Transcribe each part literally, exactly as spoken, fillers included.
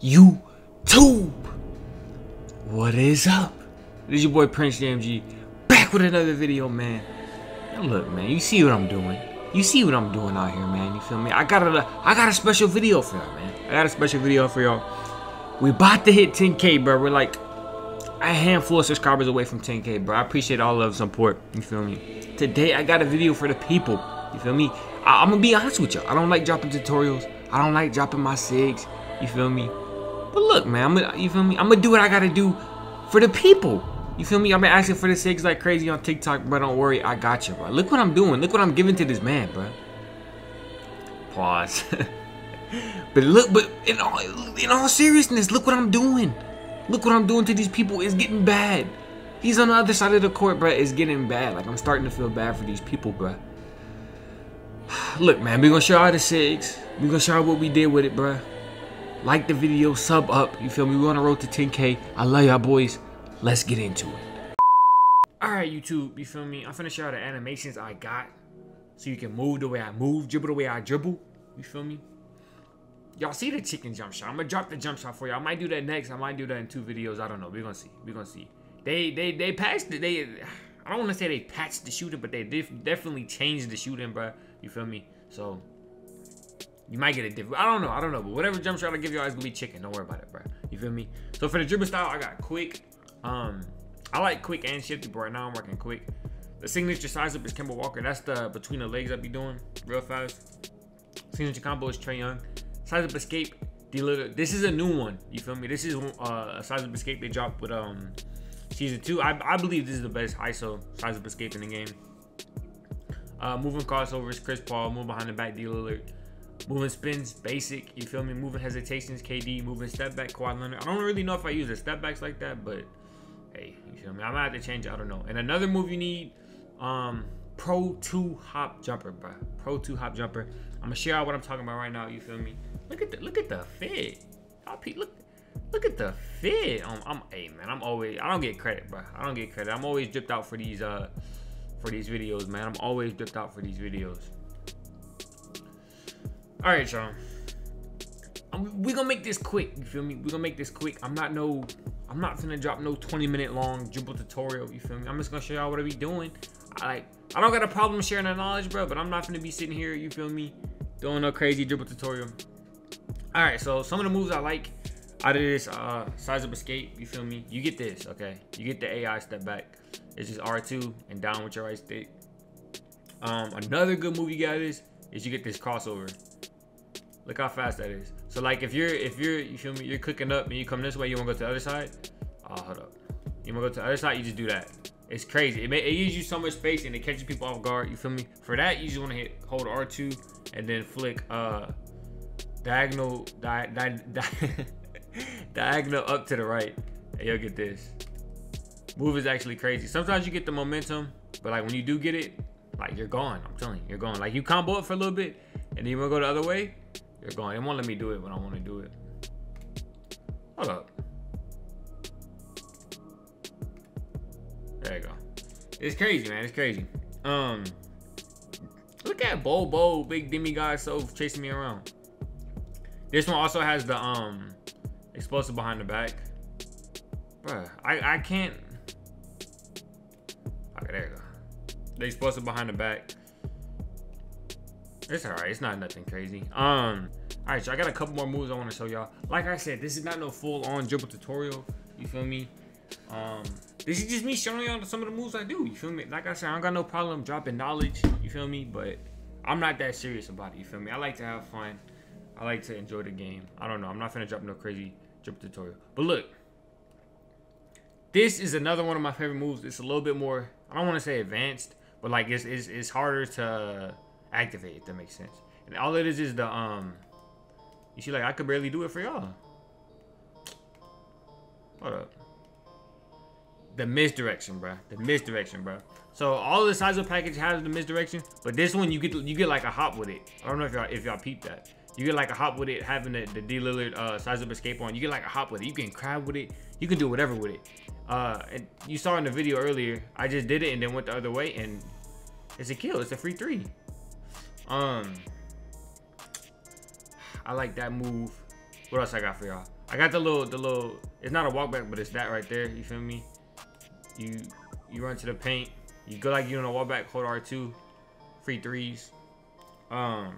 YouTube. What is up? This is your boy Prince J M G, back with another video, man. Now look, man, you see what I'm doing. You see what I'm doing out here, man. You feel me? I got a, I got a special video for y'all, man. I got a special video for y'all. We about to hit ten K, bro. We're like a handful of subscribers away from ten K, bro. I appreciate all of the support. You feel me? Today, I got a video for the people. You feel me? I, I'm gonna be honest with y'all. I don't like dropping tutorials. I don't like dropping my sigs. You feel me? But look, man, I'm gonna, you feel me? I'm gonna do what I gotta do for the people. You feel me? I've been asking for the sigs like crazy on TikTok, but don't worry, I got you, bro. Look what I'm doing. Look what I'm giving to this man, bro. Pause. But look, but in all, in all seriousness, look what I'm doing. Look what I'm doing to these people. It's getting bad. He's on the other side of the court, bro. It's getting bad. Like, I'm starting to feel bad for these people, bro. Look, man, we're gonna show all the sigs. We're gonna show what we did with it, bro. Like the video, sub up, you feel me? We're on the road to ten K. I love y'all boys. Let's get into it. Alright, YouTube, you feel me? I'm finna show y'all the animations I got so you can move the way I move, dribble the way I dribble. You feel me? Y'all see the chicken jump shot. I'm gonna drop the jump shot for y'all. I might do that next. I might do that in two videos. I don't know. We're gonna see. We're gonna see. They they they patched it. They I don't wanna say they patched the shooting, but they def definitely changed the shooting, bruh. You feel me? So you might get a different, I don't know, I don't know, but whatever jump shot I give y'all is gonna be chicken. Don't worry about it, bro. You feel me? So for the dribble style, I got quick. Um, I like quick and shifty, but right now I'm working quick. The signature size up is Kemba Walker. That's the between the legs I be doing real fast. Signature combo is Trae Young. Size up escape, D. Lillard. This is a new one. You feel me? This is uh, a size up escape they dropped with um season two. I, I believe this is the best I S O size up escape in the game. Uh, moving crossover is Chris Paul. Move behind the back, D. Lillard. Moving spins, basic, you feel me? Moving hesitations, K D. Moving step back, Kawhi Leonard. I don't really know if I use the step backs like that, but hey, you feel me? I'm gonna have to change it, I don't know. And another move you need, um, Pro two hop jumper, bro. Pro two hop jumper. I'm gonna share out what I'm talking about right now, you feel me? Look at the, look at the fit. Look, look at the fit. Um, I'm, hey man, I'm always, I don't get credit, bro. I don't get credit. I'm always dripped out for these, uh, for these videos, man. I'm always dripped out for these videos. All right, y'all. We're gonna make this quick. You feel me? We're gonna make this quick. I'm not no, I'm not finna drop no twenty minute long dribble tutorial. You feel me? I'm just gonna show y'all what I be doing. I like, I don't got a problem sharing that knowledge, bro, but I'm not finna be sitting here, you feel me, doing no crazy dribble tutorial. All right, so some of the moves I like out of this uh, size up escape, you feel me? You get this, okay? You get the A I step back. It's just R two and down with your right stick. Um, another good move you got is, is you get this crossover. Look how fast that is. So like if you're, if you're, you feel me, you're cooking up and you come this way, you wanna go to the other side. Oh, hold up. You wanna go to the other side, you just do that. It's crazy. It, may, it gives you so much space and it catches people off guard, you feel me? For that, you just wanna hit, hold R two and then flick uh, diagonal, di, di, di, diagonal up to the right. And you'll get this. Move is actually crazy. Sometimes you get the momentum, but like when you do get it, like you're gone, I'm telling you, you're gone. Like you combo up for a little bit and then you wanna go the other way, you're going. It won't let me do it when I want to do it. Hold up. There you go. It's crazy, man. It's crazy. Um, look at Bo Bo, big demigod, so chasing me around. This one also has the um explosive behind the back. Bruh, I I can't. Okay, there you go. The explosive behind the back. It's all right. It's not nothing crazy. Um, all right, so I got a couple more moves I want to show y'all. Like I said, this is not no full-on dribble tutorial. You feel me? Um, this is just me showing y'all some of the moves I do. You feel me? Like I said, I don't got no problem dropping knowledge. You feel me? But I'm not that serious about it. You feel me? I like to have fun. I like to enjoy the game. I don't know. I'm not finna drop no crazy dribble tutorial. But look, this is another one of my favorite moves. It's a little bit more, I don't want to say advanced, but like it's, it's, it's harder to activate, if that makes sense. And all it is is the um you see, like I could barely do it for y'all. Hold up. The misdirection, bruh. The misdirection, bruh. So all the size of package has the misdirection, but this one you get you get like a hop with it. I don't know if y'all if y'all peeped that. You get like a hop with it, having the, the D Lillard uh size up escape on. You get like a hop with it. You can crab with it, you can do whatever with it. Uh and you saw in the video earlier, I just did it and then went the other way and it's a kill, it's a free three. Um, I like that move. What else I got for y'all? I got the little, the little, it's not a walk back, but it's that right there. You feel me? You you run to the paint. You go like you on a walk back, hold R two, free threes. Um,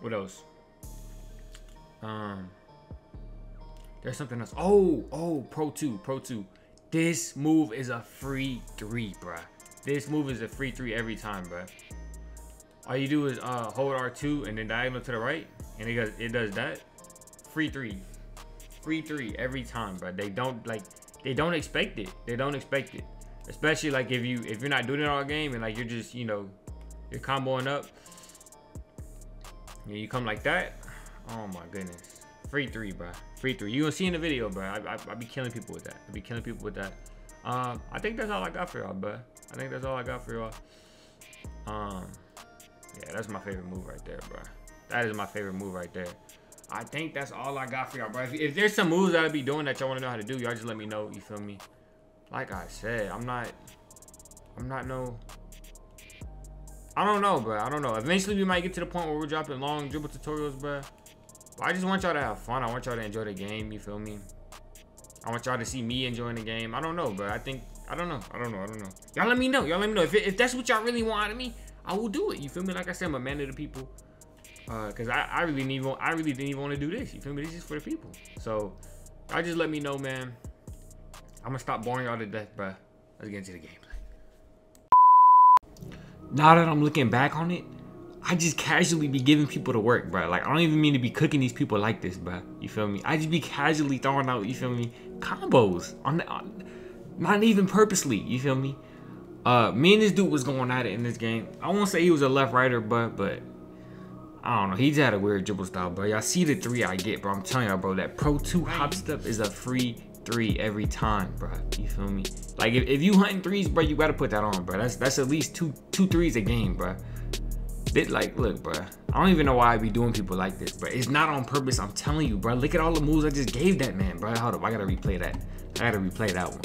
what else? Um, there's something else. Oh, oh, Pro two, Pro two. This move is a free three, bruh. This move is a free three every time, bruh. All you do is uh, hold R two and then diagonal to the right, and it does, it does that. Free three. Free three every time, bro. They don't like they don't expect it. They don't expect it. Especially like if you if you're not doing it all game and like you're just, you know, you're comboing up. And you come like that. Oh my goodness. Free three, bro. Free three. You gonna see in the video, bro. I, I I be killing people with that. I be killing people with that. Um, I think that's all I got for y'all, bro. I think that's all I got for y'all. Um Yeah, that's my favorite move right there, bro. That is my favorite move right there. I think that's all I got for y'all, bro. If, if there's some moves that I be doing that y'all want to know how to do, y'all just let me know. You feel me? Like I said, I'm not, I'm not no, I don't know, bro. I don't know. Eventually, we might get to the point where we're dropping long dribble tutorials, bro. But I just want y'all to have fun. I want y'all to enjoy the game. You feel me? I want y'all to see me enjoying the game. I don't know, bro. I think, I don't know. I don't know. I don't know. Y'all let me know. Y'all let me know. If, it, if that's what y'all really want out of me, I will do it. You feel me? Like I said, I'm a man of the people. Uh, Cause I, I really didn't even I really didn't even want to do this. You feel me? This is for the people. So y'all just let me know, man. I'm gonna stop boring y'all to death, bruh. Let's get into the gameplay. Now that I'm looking back on it, I just casually be giving people the work, bruh. Like I don't even mean to be cooking these people like this, bruh. You feel me? I just be casually throwing out, you feel me, combos on, the, on not even purposely. You feel me? Uh, me and this dude was going at it in this game. I won't say he was a left righter, but but. I don't know. He's had a weird dribble style, bro. Y'all see the three I get, bro. I'm telling y'all, bro. That Pro two hop step is a free three every time, bro. You feel me? Like, if, if you hunting threes, bro, you got to put that on, bro. That's that's at least two two threes a game, bro. This, like, look, bro. I don't even know why I be doing people like this, bro. It's not on purpose. I'm telling you, bro. Look at all the moves I just gave that man, bro. Hold up. I got to replay that. I got to replay that one.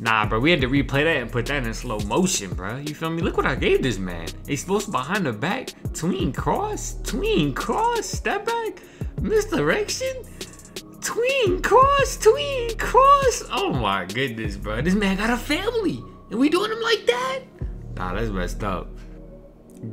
Nah, bro, we had to replay that and put that in slow motion, bro. You feel me? Look what I gave this man. He's supposed to behind the back, tween cross, tween cross, step back, misdirection, tween cross, tween cross. Oh my goodness, bro. This man got a family and we doing him like that? Nah, that's messed up.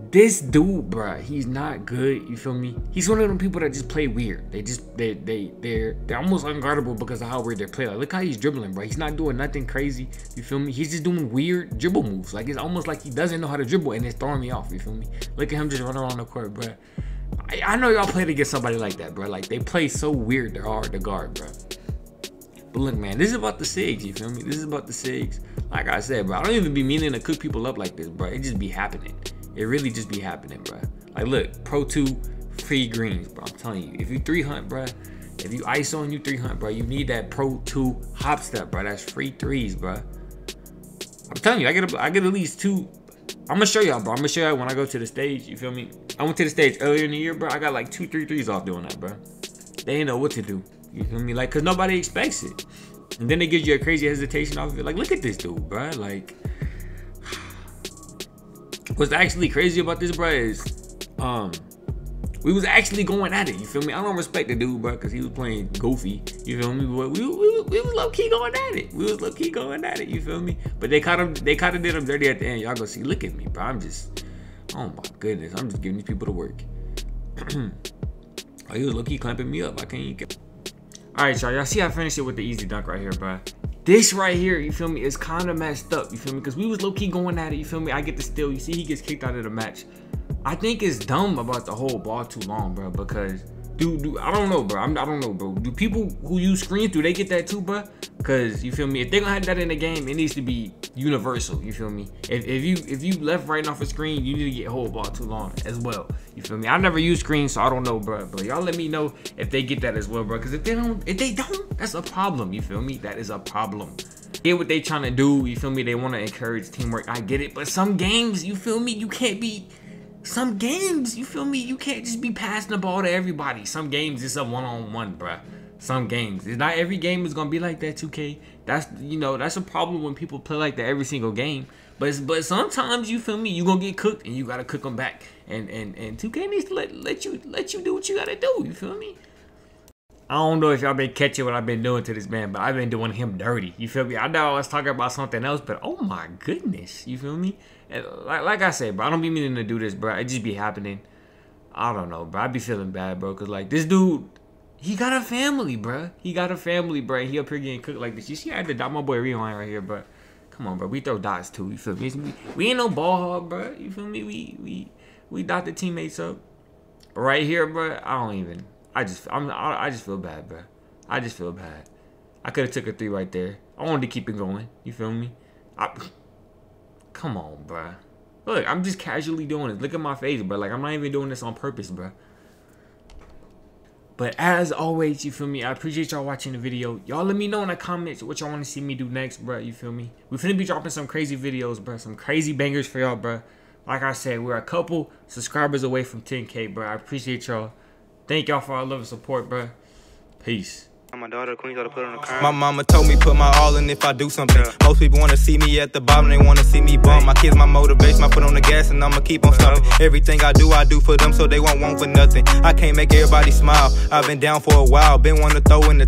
This dude, bro, he's not good. You feel me? He's one of them people that just play weird. They just they they they're they're almost unguardable because of how weird they play. Like, look how he's dribbling, bro. He's not doing nothing crazy. You feel me? He's just doing weird dribble moves. Like, it's almost like he doesn't know how to dribble and it's throwing me off. You feel me? Look at him just running around the court, bro. I, I know y'all played against somebody like that, bro. Like, they play so weird, they're hard to guard, bro. But look, man, this is about the sigs. You feel me? This is about the sigs. Like I said, bro, I don't even be meaning to cook people up like this, bro. It just be happening. It really just be happening, bro. Like, look, Pro two, free greens, bro. I'm telling you, if you three hunt, bro, if you iso and you three hunt, bro, you need that Pro two hop step, bro. That's free threes, bro. I'm telling you, I get, a, I get at least two. I'm gonna show y'all, bro. I'm gonna show y'all when I go to the stage. You feel me? I went to the stage earlier in the year, bro. I got like two three threes off doing that, bro. They ain't know what to do. You feel me? Like, cause nobody expects it, and then it gives you a crazy hesitation off of it. Like, look at this dude, bro. Like. What's actually crazy about this, bro, is um, we was actually going at it. You feel me? I don't respect the dude, bro, because he was playing goofy. You feel me? But we, we, we was low-key going at it. We was low-key going at it. You feel me? But they caught him. They kind of did him dirty at the end. Y'all go see. Look at me, bro. I'm just, oh, my goodness. I'm just giving these people the work. Oh, he was low-key clamping me up. I can't even get. All right, y'all. Y'all see I finished it with the easy dunk right here, bro. This right here, you feel me, is kind of messed up, you feel me? Because we was low-key going at it, you feel me? I get the steal. You see he gets kicked out of the match. I think it's dumb about the whole ball too long, bro, because, dude, dude I don't know, bro. I'm, I don't know, bro. Do people who use screens, do they get that too, bro? Because, you feel me, if they're going to have that in the game, it needs to be universal, you feel me? If, if you if you left right off a screen, you need to get whole ball too long as well, you feel me? I never use screens, so I don't know, bro. But y'all let me know if they get that as well, bro. Because if they don't, if they don't, that's a problem, you feel me? That is a problem. Get what they trying to do, you feel me? They want to encourage teamwork. I get it, but some games, you feel me, you can't be... Some games, you feel me, you can't just be passing the ball to everybody. Some games, it's a one-on-one, bruh. Some games. It's not every game is going to be like that, two K. That's, you know, that's a problem when people play like that every single game. But it's, but sometimes, you feel me, you're going to get cooked and you got to cook them back. And, and, and two K needs to let, let, you, let you do what you got to do, you feel me? I don't know if y'all been catching what I've been doing to this man, but I've been doing him dirty. You feel me? I know I was talking about something else, but oh my goodness. You feel me? And like, like I said, bro, I don't be meaning to do this, bro. It just be happening. I don't know, bro. I be feeling bad, bro, because, like, this dude, he got a family, bro. He got a family, bro. He up here getting cooked like this. You see, I had to dot my boy Rihon right here, bro. Come on, bro. We throw dots, too. You feel me? We, we ain't no ball hog, bro. You feel me? We, we, we dot the teammates up. Right here, bro, I don't even... I just, I'm, I just feel bad, bro. I just feel bad. I could have took a three right there. I wanted to keep it going. You feel me? I, come on, bro. Look, I'm just casually doing this. Look at my face, bro. Like, I'm not even doing this on purpose, bro. But as always, you feel me? I appreciate y'all watching the video. Y'all let me know in the comments what y'all want to see me do next, bro. You feel me? We finna be dropping some crazy videos, bro. Some crazy bangers for y'all, bro. Like I said, we're a couple subscribers away from ten K, bro. I appreciate y'all. Thank y'all for all love and support, bro. Peace. My daughter, queen, gotta put on a crown. My mama told me put my all in if I do something. Yeah. Most people wanna see me at the bottom, they wanna see me bum. My kids, my motivation, I put on the gas and I'ma keep on stopping. Everything I do, I do for them so they won't want for nothing. I can't make everybody smile. I've been down for a while, been wanting to throw in the